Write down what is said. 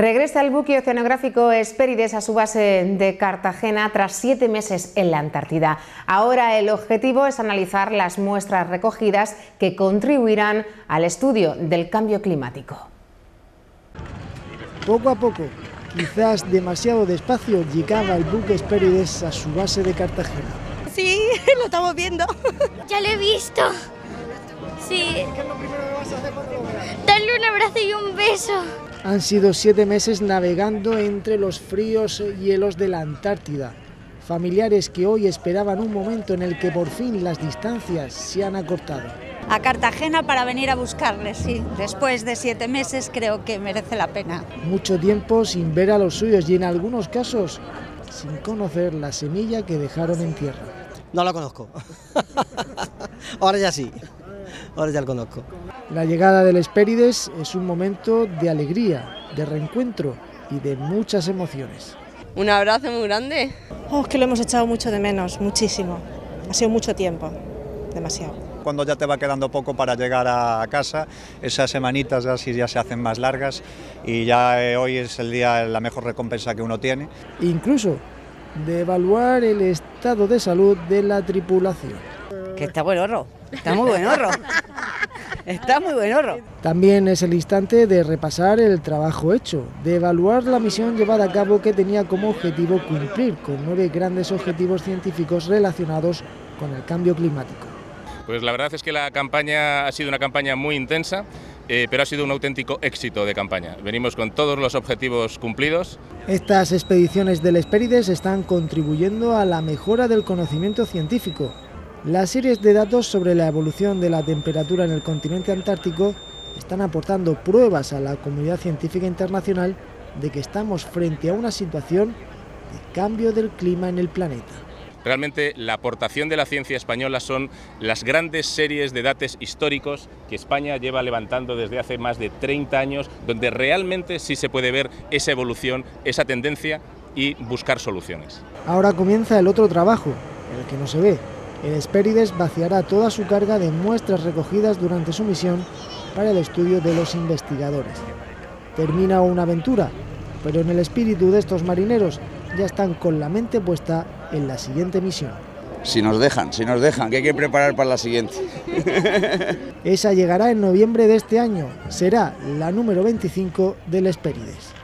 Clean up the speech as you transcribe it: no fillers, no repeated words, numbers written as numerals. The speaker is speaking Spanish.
Regresa el buque oceanográfico Hespérides a su base de Cartagena tras 7 meses en la Antártida. Ahora el objetivo es analizar las muestras recogidas que contribuirán al estudio del cambio climático. Poco a poco, quizás demasiado despacio, llegaba el buque Hespérides a su base de Cartagena. Sí, lo estamos viendo. Ya lo he visto. Sí. ¿Qué es lo primero que vas a hacer cuando lo veas? Darle un abrazo y un beso. Han sido 7 meses navegando entre los fríos hielos de la Antártida. Familiares que hoy esperaban un momento en el que por fin las distancias se han acortado. A Cartagena para venir a buscarles, sí. Después de 7 meses creo que merece la pena. Mucho tiempo sin ver a los suyos y en algunos casos sin conocer la semilla que dejaron en tierra. No la conozco. Ahora ya sí. Ahora ya lo conozco. La llegada del Hespérides es un momento de alegría, de reencuentro y de muchas emociones. Un abrazo muy grande. Oh, es que lo hemos echado mucho de menos, muchísimo. Ha sido mucho tiempo, demasiado. Cuando ya te va quedando poco para llegar a casa, esas semanitas así ya se hacen más largas y ya hoy es el día, la mejor recompensa que uno tiene. Incluso de evaluar el estado de salud de la tripulación. Que está buen horro. Está muy buen horro. Está muy buen horro. También es el instante de repasar el trabajo hecho, de evaluar la misión llevada a cabo que tenía como objetivo cumplir con 9 grandes objetivos científicos relacionados con el cambio climático. Pues la verdad es que la campaña ha sido una campaña muy intensa, pero ha sido un auténtico éxito de campaña. Venimos con todos los objetivos cumplidos. Estas expediciones del Hespérides están contribuyendo a la mejora del conocimiento científico. Las series de datos sobre la evolución de la temperatura en el continente antártico están aportando pruebas a la comunidad científica internacional de que estamos frente a una situación de cambio del clima en el planeta. Realmente la aportación de la ciencia española son las grandes series de datos históricos que España lleva levantando desde hace más de 30 años, donde realmente sí se puede ver esa evolución, esa tendencia y buscar soluciones. Ahora comienza el otro trabajo, el que no se ve. El Hespérides vaciará toda su carga de muestras recogidas durante su misión para el estudio de los investigadores. Termina una aventura, pero en el espíritu de estos marineros ya están con la mente puesta en la siguiente misión. Si nos dejan, que hay que preparar para la siguiente. Esa llegará en noviembre de este año, será la número 25 del Hespérides.